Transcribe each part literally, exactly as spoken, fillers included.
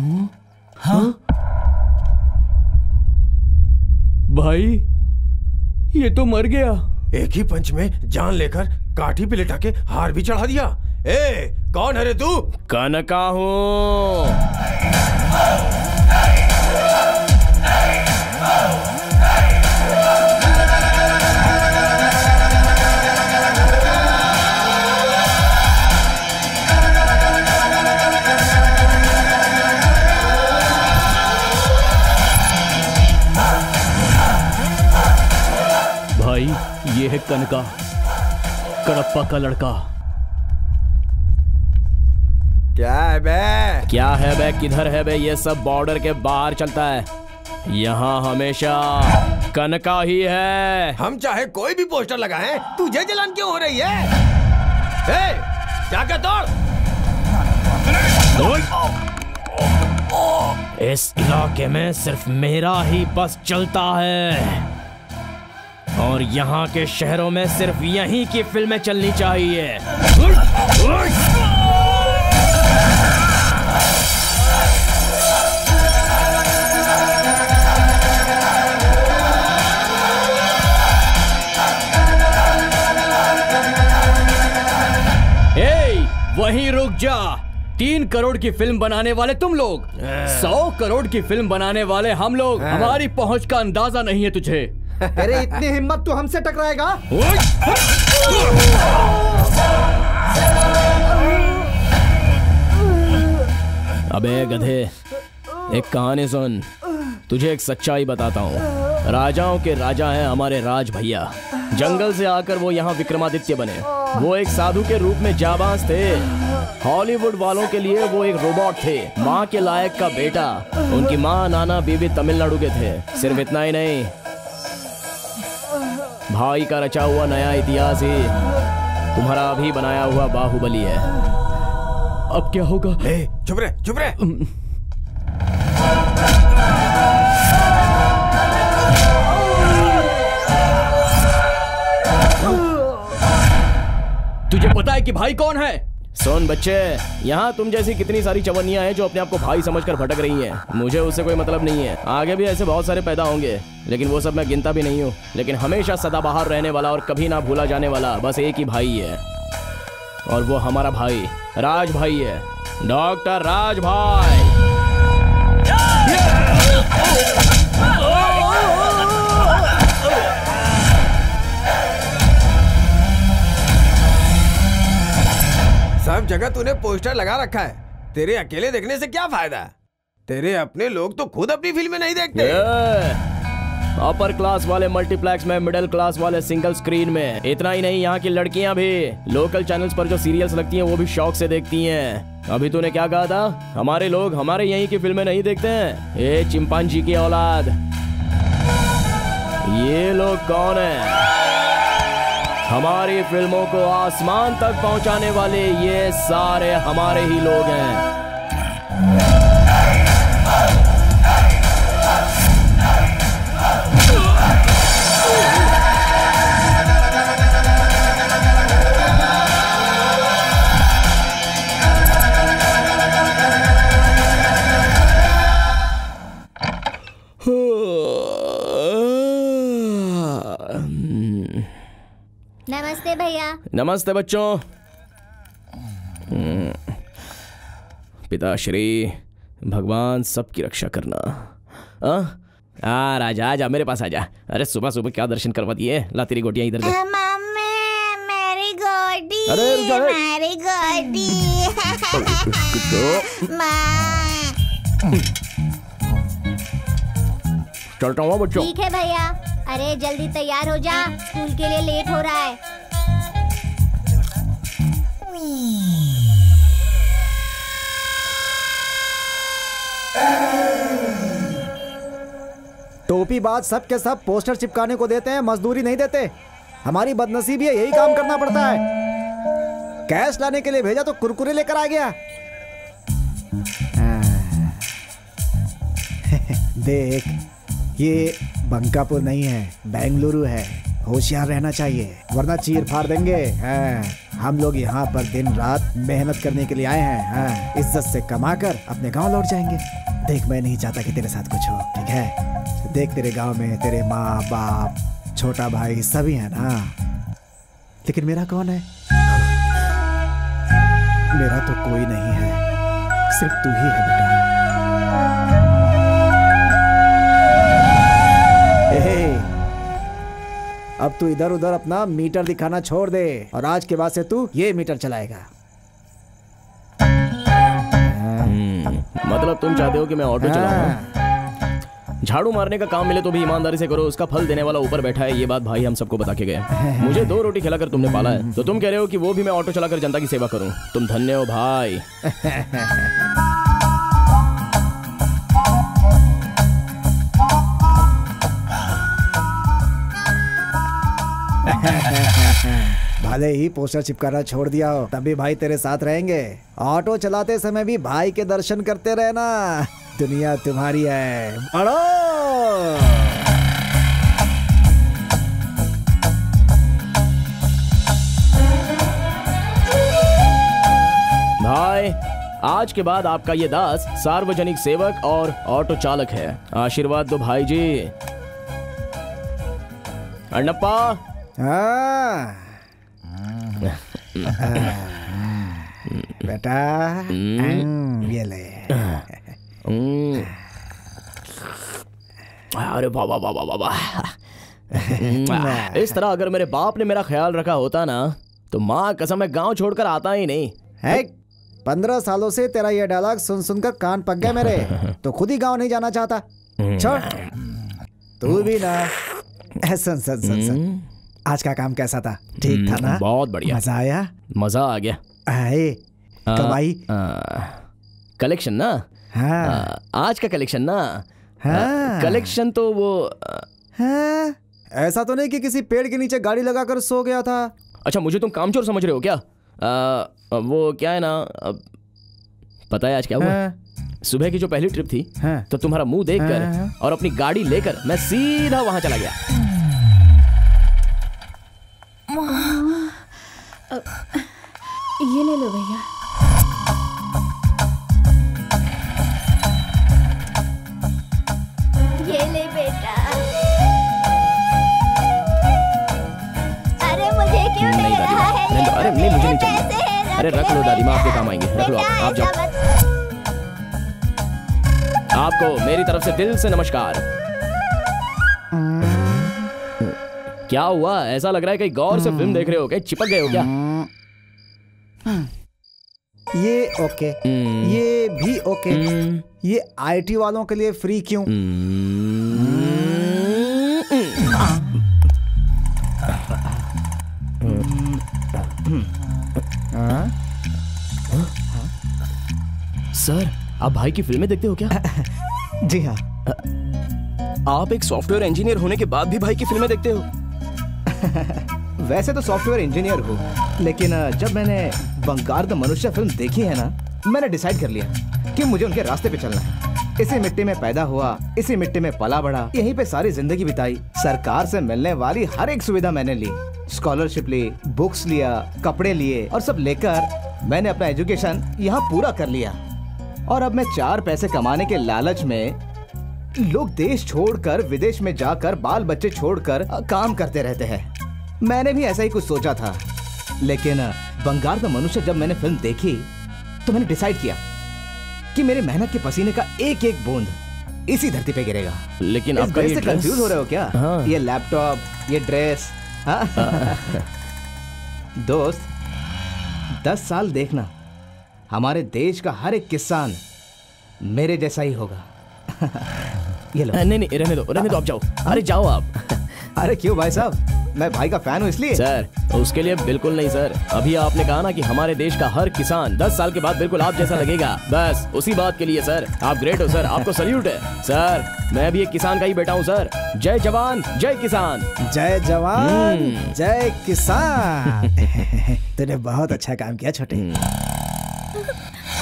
हूँ। हाँ भाई, ये तो मर गया। एक ही पंच में जान लेकर काठी पे लिटा के हार भी चढ़ा दिया। ए, कौन है रे तू? कानका हूँ। ये है कनका, कड़प्पा का लड़का। क्या है बे? क्या है बे? किधर है बे? ये सब बॉर्डर के बाहर चलता है, यहाँ हमेशा कनका ही है। हम चाहे कोई भी पोस्टर लगाएं, तुझे जलन क्यों हो रही है? ए, जाके दौड़। दौड़। इस इलाके में सिर्फ मेरा ही बस चलता है और यहाँ के शहरों में सिर्फ यहीं की फिल्में चलनी चाहिए। ए, वहीं रुक जा। तीन करोड़ की फिल्म बनाने वाले तुम लोग, सौ करोड़ की फिल्म बनाने वाले हम लोग, हमारी पहुँच का अंदाजा नहीं है तुझे। अरे इतनी हिम्मत तो हमसे टकराएगा? अबे गधे, एक कहानी सुन, तुझे एक सच्चाई बताता हूँ। राजाओं के राजा हैं हमारे राज भैया। जंगल से आकर वो यहाँ विक्रमादित्य बने। वो एक साधु के रूप में जाबाज थे। हॉलीवुड वालों के लिए वो एक रोबोट थे, माँ के लायक का बेटा। उनकी माँ, नाना, बीबी तमिलनाडु के थे। सिर्फ इतना ही नहीं, भाई का रचा हुआ नया इतिहास ही तुम्हारा अभी बनाया हुआ बाहुबली है। अब क्या होगा? ए, चुप रहे, चुप रहे। तुझे पता है कि भाई कौन है? सुन बच्चे, यहाँ तुम जैसी कितनी सारी चवन्नियाँ हैं जो अपने आप को भाई समझकर भटक रही हैं। मुझे उससे कोई मतलब नहीं है। आगे भी ऐसे बहुत सारे पैदा होंगे, लेकिन वो सब मैं गिनता भी नहीं हूँ। लेकिन हमेशा सदाबहार रहने वाला और कभी ना भूला जाने वाला बस एक ही भाई है, और वो हमारा भाई राज भाई है, डॉक्टर राज भाई। सब जगह तूने पोस्टर लगा रखा है, तेरे अकेले देखने से क्या फायदा? तेरे अपने लोग तो खुद अपनी फिल्में नहीं देखते। अपर क्लास वाले मल्टीप्लेक्स में, मिडिल क्लास वाले सिंगल स्क्रीन में। इतना ही नहीं, यहाँ की लड़कियाँ भी लोकल चैनल्स पर जो सीरियल्स लगती हैं वो भी शौक से देखती हैं। अभी तूने क्या कहा था? हमारे लोग हमारे यहीं की फिल्में नहीं देखते हैं। ये चिंपांजी की औलाद, ये लोग कौन है? हमारी फिल्मों को आसमान तक पहुंचाने वाले ये सारे हमारे ही लोग हैं। नमस्ते भैया। नमस्ते बच्चों। पिताश्री, भगवान सबकी रक्षा करना। आ, आ राजा, आजा मेरे पास आजा। अरे सुबह सुबह क्या दर्शन करवा दिए। ला तेरी गोटियां इधर दे। मम्मी मेरी गोटी, अरे मेरी गोटी। चलता हूँ बच्चों। ठीक है भैया, अरे जल्दी तैयार हो जा, स्कूल के लिए लेट हो रहा है। टोपी बाद सब के सब पोस्टर चिपकाने को देते हैं, मजदूरी नहीं देते। हमारी बदनसीबी है, यही काम करना पड़ता है। कैश लाने के लिए भेजा तो कुरकुरे लेकर आ गया। देख, ये बंकापुर नहीं है, बेंगलुरु है। होशियार रहना चाहिए वरना चीर फाड़ देंगे। हाँ। हम लोग यहाँ पर दिन रात मेहनत करने के लिए आए हैं, हाँ। इज्जत से कमा कर अपने गाँव लौट जाएंगे। देख, मैं नहीं चाहता कि तेरे साथ कुछ हो, ठीक है? देख, तेरे गाँव में तेरे माँ बाप, छोटा भाई सभी है ना, लेकिन मेरा कौन है? मेरा तो कोई नहीं है, सिर्फ तू ही है बेटा। एहे, अब तू इधर उधर अपना मीटर दिखाना छोड़ दे और आज के बाद से तू ये मीटर चलाएगा। मतलब तुम चाहते हो कि मैं ऑटो चलाऊं? झाड़ू मारने का काम मिले तो भी ईमानदारी से करो, उसका फल देने वाला ऊपर बैठा है। ये बात भाई हम सबको बता के गया। मुझे दो रोटी खिलाकर तुमने पाला है, तो तुम कह रहे हो कि वो भी मैं ऑटो चलाकर जनता की सेवा करूं? तुम धन्य हो भाई। भले ही पोस्टर चिपकाना छोड़ दिया हो, तब भी भाई तेरे साथ रहेंगे। ऑटो चलाते समय भी भाई के दर्शन करते रहना। दुनिया तुम्हारी है। अड़ो, भाई आज के बाद आपका ये दास सार्वजनिक सेवक और ऑटो चालक है। आशीर्वाद दो भाई जी। अण्णप्पा। बेटा ये ले। अरे बाबा बाबा बाबा, इस तरह अगर मेरे बाप ने मेरा ख्याल रखा होता ना, तो माँ कसम मैं गांव छोड़कर आता ही नहीं। है पंद्रह सालों से तेरा यह डायलॉग सुन सुनकर कान पक गया मेरे, तो खुद ही गांव नहीं जाना चाहता। छोड़ तू भी ना। सुन सुन सुन सुन, आज का काम कैसा था? ठीक था ना? बहुत बढ़िया। मजा आया? मजा आ गया। आए कमाई कलेक्शन ना? हाँ। आ, आज का कलेक्शन ना? हाँ। कलेक्शन तो वो हाँ। ऐसा तो नहीं कि किसी पेड़ के नीचे गाड़ी लगाकर सो गया था? अच्छा, मुझे तुम कामचोर समझ रहे हो क्या? आ, वो क्या है ना, पता है आज क्या हुआ? हाँ। सुबह की जो पहली ट्रिप थी, हाँ। तो तुम्हारा मुंह देखकर हाँ। और अपनी गाड़ी लेकर मैं सीधा वहां चला गया। ये ले लो भैया। ये ले बेटा। अरे मुझे क्यों दे रहा है? अरे नहीं, मुझे नहीं चाहिए। अरे रख लो दादी माँ, आपके काम आएंगे। रख लो आप, आप जाओ। आपको मेरी तरफ से दिल से नमस्कार। क्या हुआ? ऐसा लग रहा है कहीं गौर से फिल्म देख रहे हो, क्या चिपक गए हो क्या? ये ओके, ये भी ओके, ये आईटी वालों के लिए फ्री क्यों? सर, आप भाई की फिल्में देखते हो क्या? जी हाँ। आप एक सॉफ्टवेयर इंजीनियर होने के बाद भी भाई की फिल्में देखते हो? वैसे तो सॉफ्टवेयर इंजीनियर हूँ, लेकिन जब मैंने बंकर मनुष्य फिल्म देखी है ना, मैंने डिसाइड कर लिया कि मुझे उनके रास्ते पे चलना है। इसी मिट्टी में पैदा हुआ, इसी मिट्टी में पला बड़ा, यहीं पे सारी जिंदगी बिताई। सरकार से मिलने वाली हर एक सुविधा मैंने ली, स्कॉलरशिप ली, बुक्स लिया, कपड़े लिए, और सब लेकर मैंने अपना एजुकेशन यहाँ पूरा कर लिया। और अब मैं चार पैसे कमाने के लालच में लोग देश छोड़कर विदेश में जाकर बाल बच्चे छोड़कर काम करते रहते हैं। मैंने भी ऐसा ही कुछ सोचा था, लेकिन बंगाल में मनुष्य जब मैंने फिल्म देखी तो मैंने डिसाइड किया कि मेरे मेहनत के पसीने का एक एक बूंद इसी धरती पे गिरेगा। लेकिन आप इससे कंफ्यूज हो रहे हो क्या? हाँ। ये लैपटॉप, ये ड्रेस, हाँ? हाँ। दोस्त, दस साल देखना, हमारे देश का हर एक किसान मेरे जैसा ही होगा। ये लो। नहीं नहीं, रहने दो रहने दो, आप जाओ। अरे जाओ आप। अरे क्यों भाई साहब, मैं भाई का फैन हूँ इसलिए। सर, उसके लिए बिल्कुल नहीं सर। अभी आपने कहा ना कि हमारे देश का हर किसान दस साल के बाद बिल्कुल आप जैसा लगेगा, बस उसी बात के लिए सर आप ग्रेट हो सर, आपको सल्यूट है सर। मैं भी एक किसान का ही बेटा हूँ सर। जय जवान जय किसान। जय जवान जय किसान। तूने बहुत अच्छा काम किया छोटे।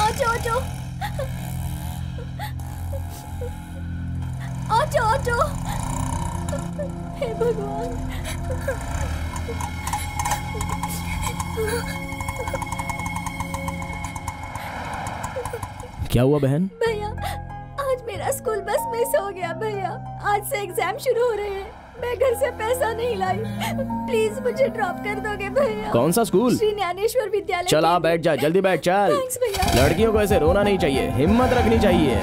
ओचो, ओचो। ओचो, ओचो। हे भगवान। क्या हुआ बहन? भैया आज मेरा स्कूल बस मिस हो गया। भैया आज से एग्जाम शुरू हो रहे हैं, मैं घर से पैसा नहीं लाई, प्लीज मुझे ड्रॉप कर दोगे भैया? कौन सा स्कूल? श्री ज्ञानेश्वर विद्यालय। चल आ बैठ जा, जल्दी बैठ चल। थैंक्स भैया। लड़कियों को ऐसे रोना नहीं चाहिए, हिम्मत रखनी चाहिए।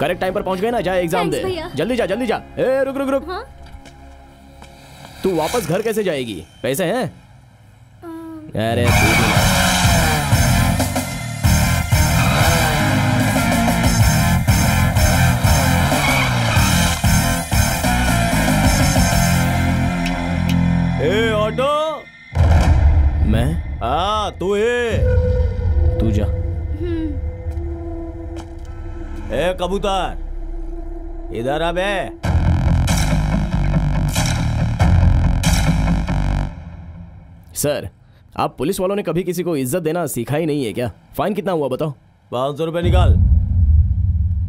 करेक्ट टाइम पर पहुंच गए ना, जा एग्जाम दे। जल्दी जा जल्दी जा। ए, रुक रुक रुक। हाँ? तू वापस घर कैसे जाएगी? पैसे हैं? अरे ए ऑटो। मैं? आ, तू है। तू जा। ए कबूतर इधर आ बे। सर आप पुलिस वालों ने कभी किसी को इज्जत देना सीखा ही नहीं है क्या? फाइन कितना हुआ बताओ? पाँच सौ रुपये निकाल।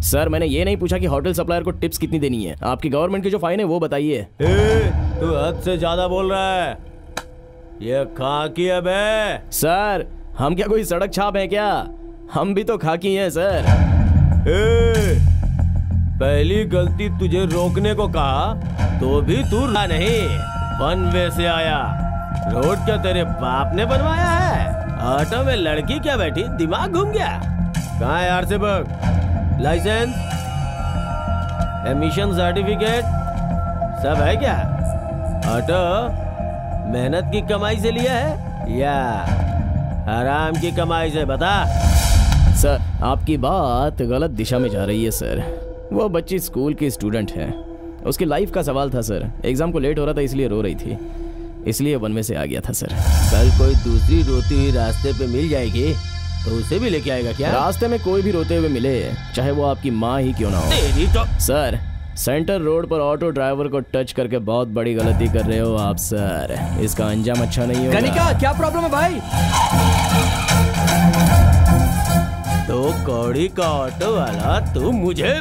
सर मैंने ये नहीं पूछा कि होटल सप्लायर को टिप्स कितनी देनी है, आपकी गवर्नमेंट की जो फाइन है वो बताइए। तू हद से ज्यादा बोल रहा है, ये खाकी है बे। सर हम क्या कोई सड़क छाप है क्या? हम भी तो खाकी हैं सर। ए, पहली गलती तुझे रोकने को कहा तो भी तू रुका नहीं, वन वे से आया। रोड क्या तेरे बाप ने बनवाया है? ऑटो में लड़की क्या बैठी, दिमाग घूम गया? कहाँ है आरसीबुक, लाइसेंस, एमिशन सर्टिफिकेट, सब है क्या? ऑटो मेहनत की कमाई से लिया है या आराम की कमाई से, बता। सर आपकी बात गलत दिशा में जा रही है सर। वो बच्ची स्कूल की स्टूडेंट है, उसकी लाइफ का सवाल था सर। एग्जाम को लेट हो रहा था इसलिए रो रही थी, इसलिए वन वे से आ गया था सर। कल कोई दूसरी रोती हुई रास्ते पे मिल जाएगी तो उसे भी लेके आएगा क्या? रास्ते में कोई भी रोते हुए मिले चाहे वो आपकी माँ ही क्यों ना हो। तेरी तो... सर सेंटर रोड पर ऑटो ड्राइवर को टच करके बहुत बड़ी गलती कर रहे हो आप सर, इसका अंजाम अच्छा नहीं होगा। क्या प्रॉब्लम है भाई? तो कौड़ी का ऑटो वाला तू मुझे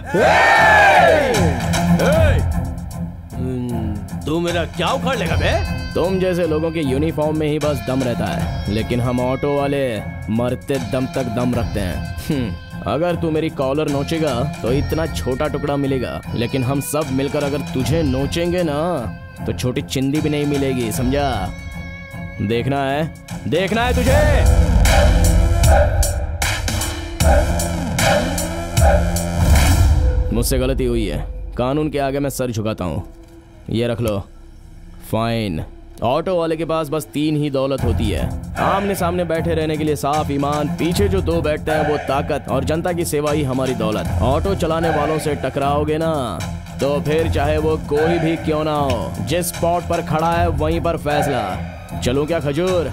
तू मेरा क्या उखाड़ लेगा बे? तुम जैसे लोगों के यूनिफॉर्म में ही बस दम रहता है, लेकिन हम ऑटो वाले मरते दम तक दम रखते हैं। अगर तू मेरी कॉलर नोचेगा तो इतना छोटा टुकड़ा मिलेगा, लेकिन हम सब मिलकर अगर तुझे नोचेंगे ना तो छोटी चिंदी भी नहीं मिलेगी, समझा? देखना है देखना है तुझे। मुझसे गलती हुई है, कानून के आगे मैं सर झुकाता हूँ। ये रख लो फाइन। ऑटो वाले के पास बस तीन ही दौलत होती है, आमने सामने बैठे रहने के लिए साफ ईमान, पीछे जो दो बैठते हैं वो ताकत, और जनता की सेवा ही हमारी दौलत। ऑटो चलाने वालों से टकराओगे ना तो फिर चाहे वो कोई भी क्यों ना हो, जिस स्पॉट पर खड़ा है वहीं पर फैसला। चलो क्या खजूर?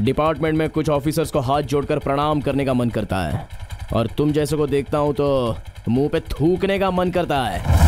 डिपार्टमेंट में कुछ ऑफिसर्स को हाथ जोड़कर प्रणाम करने का मन करता है, और तुम जैसे को देखता हूं तो मुंह पे थूकने का मन करता है।